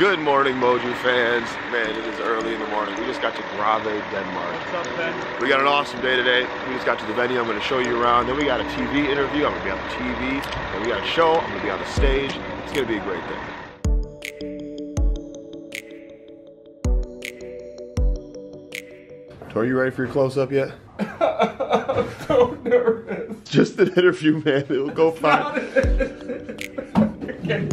Good morning, Moju fans. Man, it is early in the morning. We just got to Grave, Denmark. What's up, Ben? We got an awesome day today. We just got to the venue. I'm going to show you around. Then we got a TV interview. I'm going to be on the TV. Then we got a show. I'm going to be on the stage. It's going to be a great day. Are you ready for your close-up yet? I'm so nervous. Just an interview, man. It'll go fine. Okay. Yeah,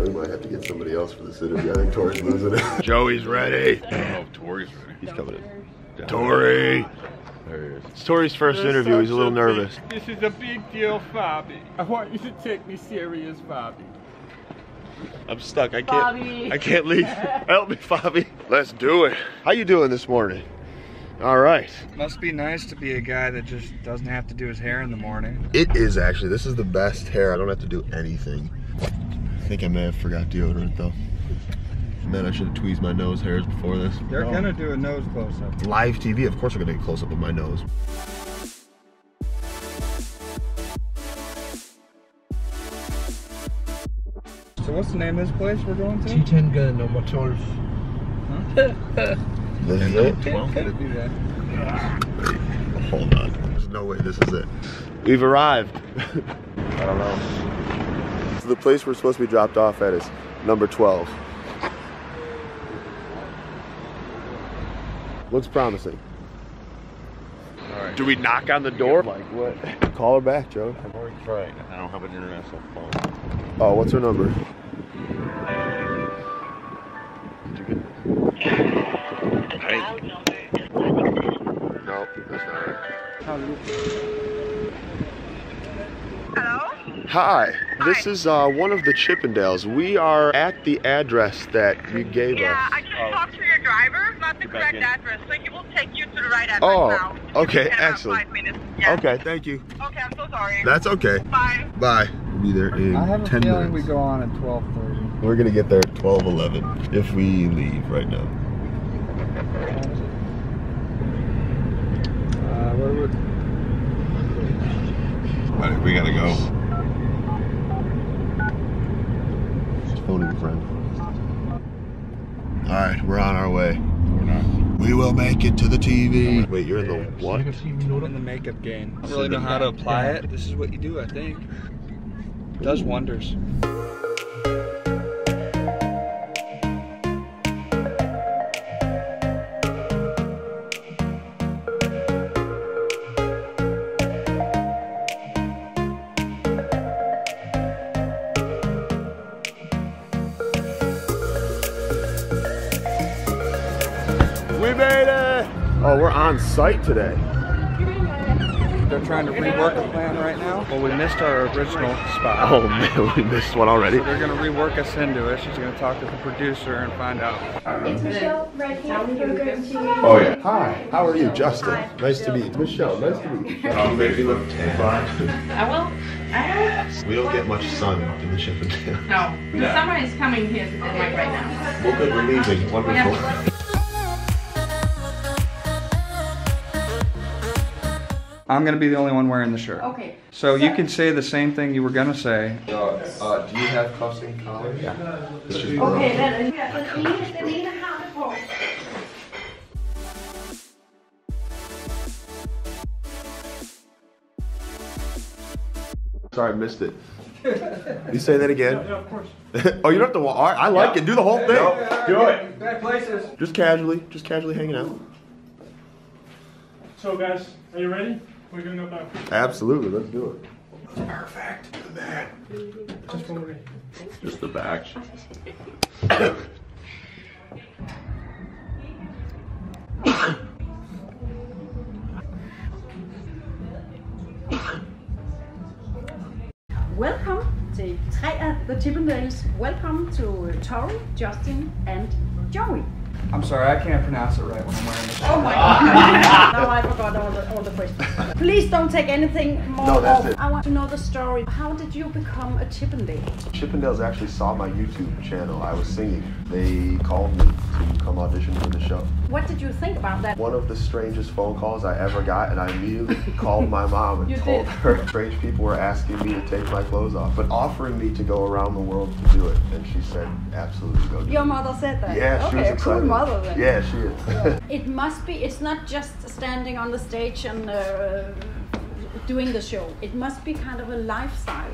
we might have to get somebody else for this interview. I think Tori's losing it. Joey's ready. I don't know if Tori's ready. He's coming in. Tori! There he is. It's Tori's first interview. He's a little nervous. This is a big deal, Bobby. I want you to take me serious, Bobby. I'm stuck. I can't. Bobby. I can't leave. Help me, Bobby. Let's do it. How you doing this morning? All right. Must be nice to be a guy that just doesn't have to do his hair in the morning. It is actually. This is the best hair. I don't have to do anything. I think I may have forgot deodorant though. Man, I should have tweezed my nose hairs before this. They're gonna do a nose close-up. Live TV. Of course, we're gonna get close-up of my nose. So what's the name of this place we're going to? T10 Gun No Motors. Huh? This is it? Hold on. There's no way this is it. We've arrived. I don't know. So the place we're supposed to be dropped off at is number 12. Looks promising. Right. Do we knock on the door? Like what? Call her back, Joe. I've already tried. I don't have an international phone. Oh, what's her number? No, that's not right. Hello? Hi. This is one of the Chippendales. We are at the address that you gave us. Yeah, I just talked to your driver about the correct address, so he will take you to the right address now. Oh, okay, excellent. 5 minutes. Yeah. Okay, thank you. Okay, I'm so sorry. That's okay. Bye. Bye. Be there in 10 minutes. I have a feeling we go on at 12:30. We're gonna get there at 12:11 if we leave right now. Alright, we gotta go. Phone a friend. Alright, we're on our way. We're not. We will make it to the TV. Wait, you're in the what? I'm in the makeup game. I don't really know how to apply it, but this is what you do, I think. It does wonders. We made it! Oh, we're on site today. They're trying to rework the plan right now. Well, we missed our original spot. Oh man, we missed one already. So they're gonna rework us into it. She's gonna talk to the producer and find out. It's Michelle right here. Oh yeah. Hi, how are you, Justin? Hi. Nice to meet you. Michelle, nice to meet you. Oh, baby, look tan. I will. I don't. We don't get much sun in the Chippendales. No. The summer is coming here to Denmark right now. Well, good, we're leaving. Wonderful. Yeah. I'm going to be the only one wearing the shirt. Okay. So you can say the same thing you were going to say. Do you have cuffs and collars? Yeah. Okay, then. Sorry, I missed it. You say that again? No, of course. Oh, you don't have to. I like it. Do the whole thing. Yeah, do it. Bad places. Just casually hanging out. So guys, are you ready? We're gonna go back. Absolutely, let's do it. Perfect. The back. Just one way. Just the back. Welcome to the Chippendales. Welcome to Tori, Justin, and Joey. I'm sorry, I can't pronounce it right when I'm wearing this. Oh my god. Now I forgot all the questions. Please don't take anything more. No, that's it. I want to know the story. How did you become a Chippendale? Chippendales actually saw my YouTube channel. I was singing. They called me to come audition for the show. What did you think about that? One of the strangest phone calls I ever got, and I immediately called my mom and told her. Strange people were asking me to take my clothes off, but offering me to go around the world to do it. And she said, absolutely go do it. Your mother said that? Yeah, she was excited. Cool mom. Yeah, she is. Yeah. It must be, it's not just standing on the stage and doing the show. It must be kind of a lifestyle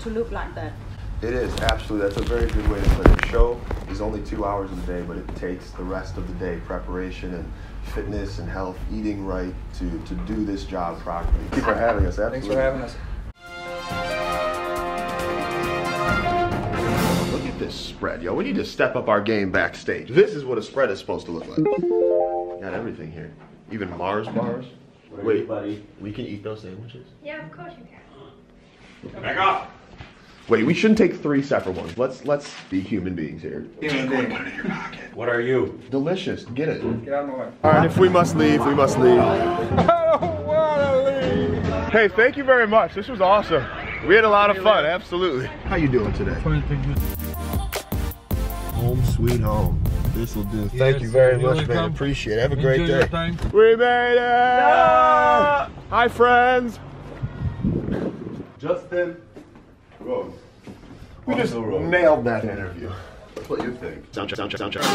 to look like that. It is, absolutely. That's a very good way to put it. The show is only 2 hours a day, but it takes the rest of the day, preparation and fitness and health, eating right to do this job properly. Thank you for having us. Absolutely. Thanks for having us. This spread, yo, we need to step up our game backstage. This is what a spread is supposed to look like. Got everything here, even Mars bars. Wait, we can eat those sandwiches? Yeah, of course you can. Back off. Wait, we shouldn't take three separate ones. Let's be human beings here. Human being. Put it in your pocket. What are you? Delicious. Get it. Get out of my way. All right, if we must leave, we must leave. I don't wanna leave. Hey, thank you very much. This was awesome. We had a lot of fun. Absolutely. How you doing today? Home sweet home. This will do. Yes, thank you very much, man. Appreciate it. Have a great day. We made it! Yeah! Hi, friends. Justin Rhodes. We just nailed that interview. That's what you think. Soundtrack, soundtrack, soundtrack.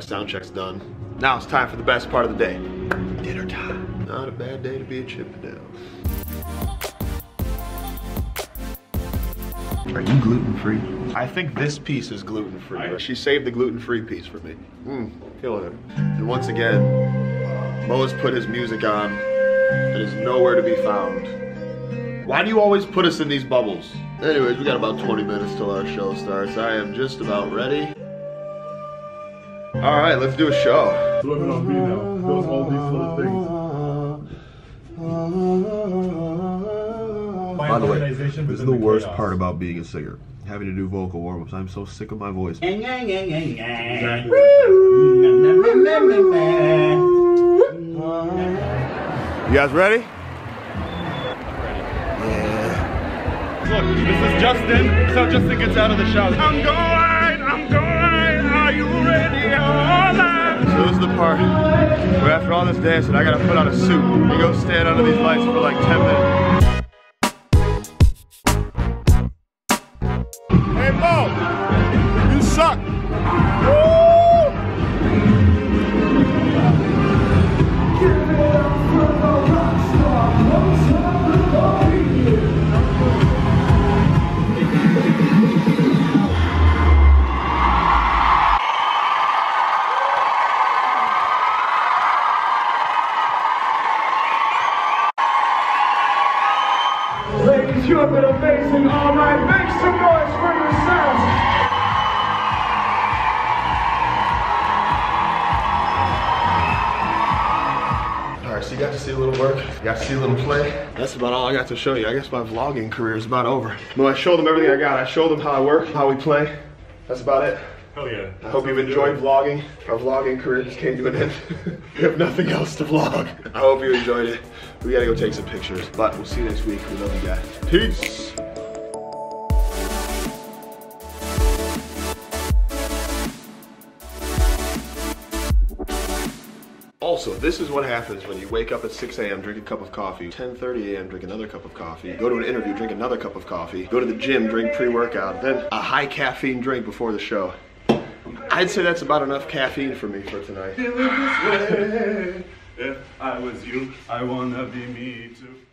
Sound check's done. Now it's time for the best part of the day. Dinner time. Not a bad day to be a Chippendale. Are you gluten-free? I think this piece is gluten-free. She saved the gluten-free piece for me. Killing it. And once again, Mo has put his music on. It is nowhere to be found. Why do you always put us in these bubbles? Anyways, we got about 20 minutes till our show starts. I am just about ready. All right, let's do a show. Look at me now. Those all these little things. By the way, this is the worst part about being a singer, having to do vocal warm-ups. I'm so sick of my voice. You guys ready? Yeah. Look, this is Justin. So Justin gets out of the shower. I'm going. I'm going. Are you ready? So this is the part where after all this dancing, I gotta put on a suit and go stand under these lights for like 10 minutes. Hey Mo, you suck. You have been amazing all night. Make some noise for yourselves. All right, so you got to see a little work. You got to see a little play. That's about all I got to show you. I guess my vlogging career is about over. Well, I showed them everything I got. I showed them how I work, how we play. That's about it. Hell yeah. I hope you've enjoyed vlogging. Our vlogging career just came to an end. We have nothing else to vlog. I hope you enjoyed it. We gotta go take some pictures, but we'll see you next week. We love you guys. Peace. Also, this is what happens when you wake up at 6 a.m., drink a cup of coffee, 10:30 a.m., drink another cup of coffee, go to an interview, drink another cup of coffee, go to the gym, drink pre-workout, then a high caffeine drink before the show. I'd say that's about enough caffeine for me for tonight. If I was you, I wanna be me too.